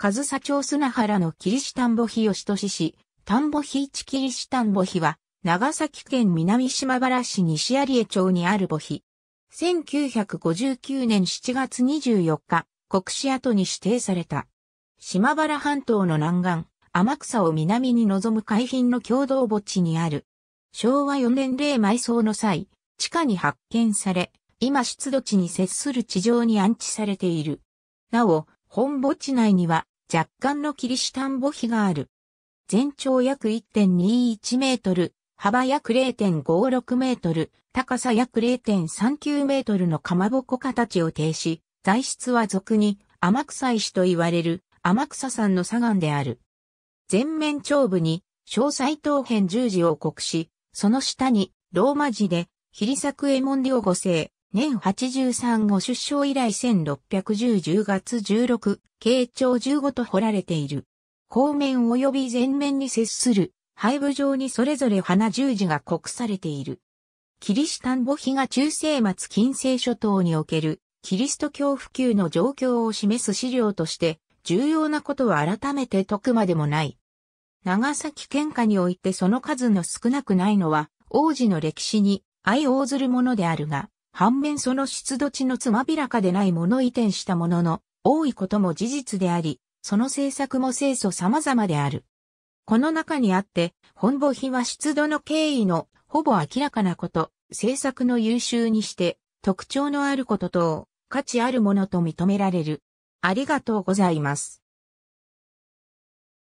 上総町砂原のキリシタンボヒヨシトシ氏、タンボヒ一キリシタンボヒは、長崎県南島原市西有江町にある墓碑。1959年7月24日、国史跡に指定された。島原半島の南岸、天草を南に望む海浜の共同墓地にある。昭和4年例埋葬の際、地下に発見され、今出土地に接する地上に安置されている。なお、本墓地内には若干のキリシタン墓碑がある。全長約 1.21 メートル、幅約 0.56 メートル、高さ約 0.39 メートルのかまぼこ形を呈し、材質は俗に天草石と言われる天草山の砂岩である。前面頂部に詳細等辺十字を刻し、その下にローマ字で桐作右衛門良五世、年83ご出生以来1610 10月16、慶長15と彫られている。後面及び前面に接する背部上にそれぞれ花十字が刻されている。キリシタン墓碑が中世末近世初頭におけるキリスト教普及の状況を示す資料として重要なことは改めて解くまでもない。長崎県下においてその数の少なくないのは往時の歴史に相応ずるものであるが、反面その出土地のつまびらかでないもの移転したものの多いことも事実であり、その制作も清楚様々である。この中にあって、本墓碑は出土の経緯のほぼ明らかなこと、制作の優秀にして特徴のあること等、価値あるものと認められる。ありがとうございます。